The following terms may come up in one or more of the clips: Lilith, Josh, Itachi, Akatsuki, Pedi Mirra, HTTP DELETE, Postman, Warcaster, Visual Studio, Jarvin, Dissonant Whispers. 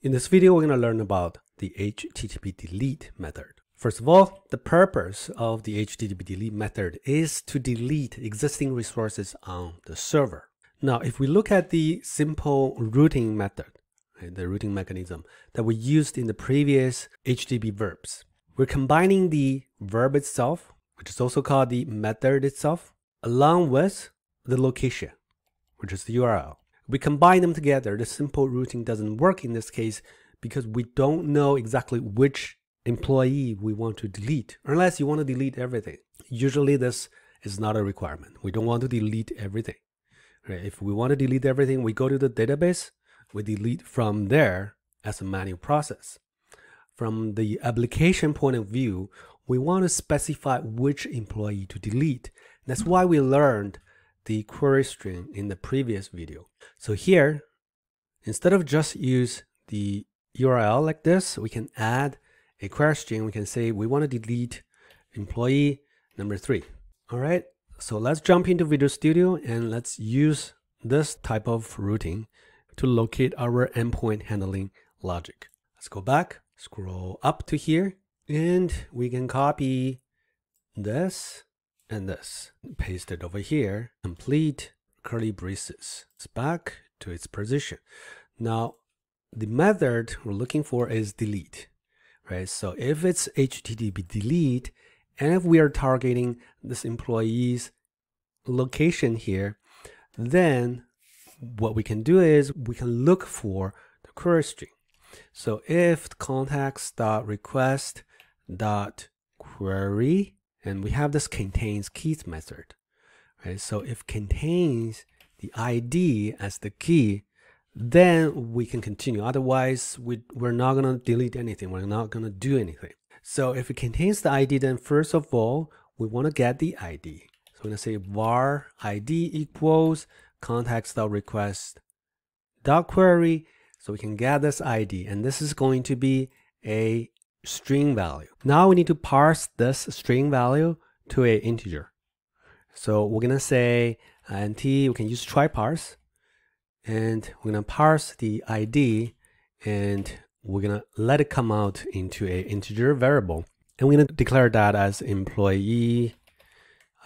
In this video, we're going to learn about the HTTP delete method. First of all, the purpose of the HTTP delete method is to delete existing resources on the server. Now, if we look at the simple routing method, the routing mechanism that we used in the previous HTTP verbs, we're combining the verb itself, which is also called the method itself, along with the location, which is the URL. We combine them together. The simple routing doesn't work in this case because we don't know exactly which employee we want to delete, unless you want to delete everything. Usually this is not a requirement. We don't want to delete everything. Right? If we want to delete everything, we go to the database, we delete from there as a manual process. From the application point of view, we want to specify which employee to delete. That's why we learned the query string in the previous video. So here, instead of just use the URL like this, we can add a query string. We can say we want to delete employee number 3. All right, so let's jump into Visual Studio and let's use this type of routing to locate our endpoint handling logic. Let's go back, scroll up to here, and we can copy this and this, paste it over here, complete curly braces. It's back to its position. Now, the method we're looking for is delete, right? So if it's HTTP delete, and if we are targeting this employee's location here, then what we can do is we can look for the query string. So if contacts.request.query, and we have this contains keys method, right? So if contains the ID as the key, then we can continue. Otherwise, we're not going to delete anything. We're not going to do anything. So if it contains the ID, then first of all, we want to get the ID. So we're going to say var ID equals contacts.request.query. So we can get this ID, and this is going to be a string value. Now we need to parse this string value to an integer. So we're going to say int, we can use try parse, and we're going to parse the ID, and we're going to let it come out into an integer variable. And we're going to declare that as employee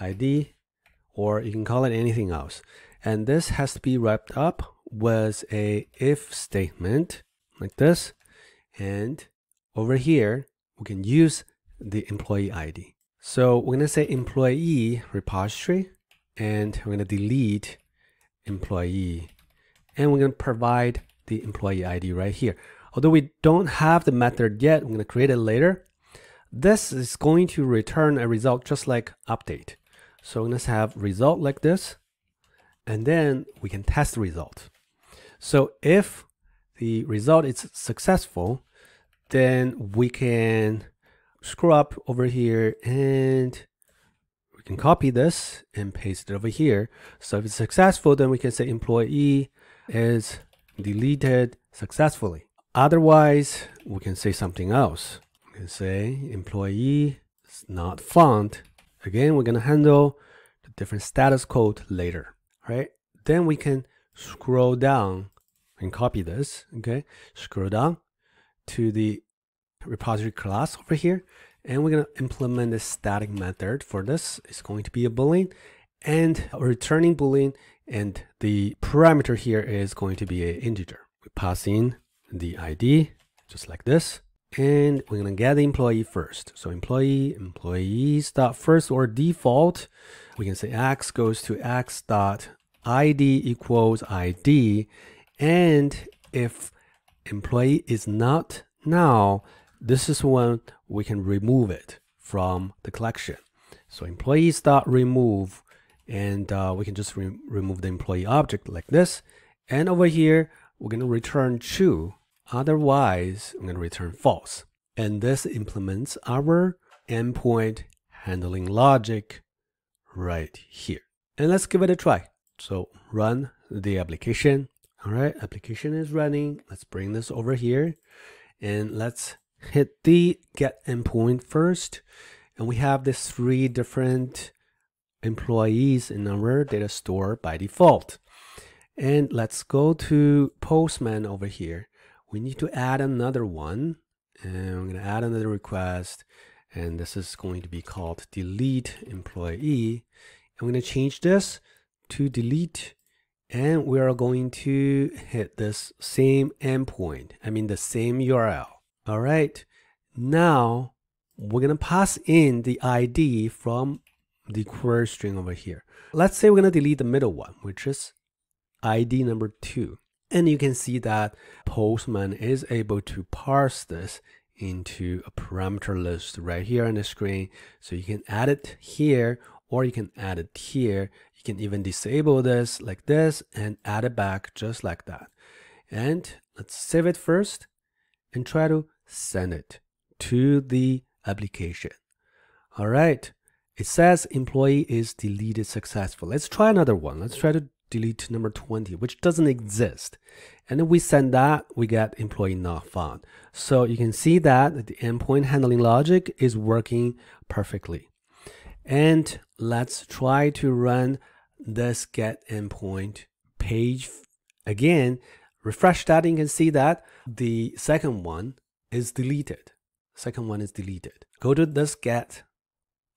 ID, or you can call it anything else. And this has to be wrapped up with a if statement like this. And over here, we can use the employee ID. So we're going to say employee repository, and we're going to delete employee. And we're going to provide the employee ID right here. Although we don't have the method yet, we're going to create it later. This is going to return a result just like update. So we're going to have result like this, and then we can test the result. So if the result is successful, then we can scroll up over here and we can copy this and paste it over here. So if it's successful, then we can say employee is deleted successfully. Otherwise, we can say something else. We can say employee is not found. Again, we're going to handle the different status code later. All right, then we can scroll down and copy this. Okay, scroll down to the repository class over here, and we're going to implement the static method for this. It's going to be a boolean, and returning boolean, and the parameter here is going to be an integer. We pass in the ID just like this, and we're going to get the employee first. So employee, employees dot first, or default, we can say x goes to x dot ID equals ID, and if employee is not now, this is when we can remove it from the collection. So employees dot remove, and we can just remove the employee object like this. And over here, we're going to return true. Otherwise, I'm going to return false. And this implements our endpoint handling logic right here. And let's give it a try. So run the application. All right, application is running. Let's bring this over here and let's hit the get endpoint first. And we have these 3 different employees in our data store by default. And let's go to Postman over here. we need to add another one, and we're going to add another request, and this is going to be called delete employee. I'm going to change this to delete, and we are going to hit this same endpoint, I mean the same URL. All right, now we're going to pass in the ID from the query string over here. Let's say we're going to delete the middle one, which is ID number 2. And you can see that Postman is able to parse this into a parameter list right here on the screen. So you can add it here, or you can add it here. You can even disable this like this and add it back just like that. And let's save it first and try to send it to the application. All right. It says employee is deleted successfully. Let's try another one. Let's try to delete number 20, which doesn't exist. And then we send that, we get employee not found. So you can see that the endpoint handling logic is working perfectly. And let's try to run this get endpoint page again. Refresh that, and you can see that the second one is deleted. Second one is deleted. Go to this get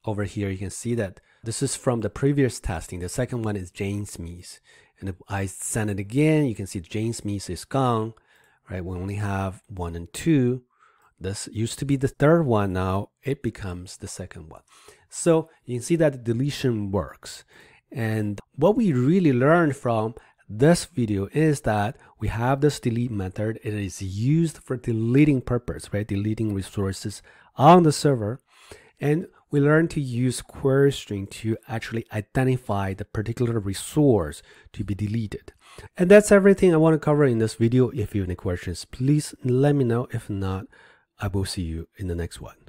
over here. You can see that this is from the previous testing. The second one is Jane Smith. And if I send it again, you can see Jane Smith is gone, right? We only have 1 and 2. This used to be the third one. Now it becomes the second one. So you can see that the deletion works. And what we really learned from this video is that we have this delete method. It is used for deleting purpose, right? Deleting resources on the server. And we learned to use query string to actually identify the particular resource to be deleted. And that's everything I want to cover in this video. If you have any questions, please let me know. If not, I will see you in the next one.